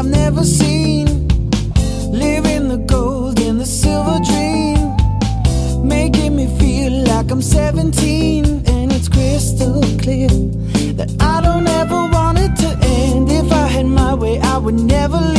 I've never seen. Living the gold and the silver dream, making me feel like I'm 17. And it's crystal clear that I don't ever want it to end. If I had my way, I would never leave.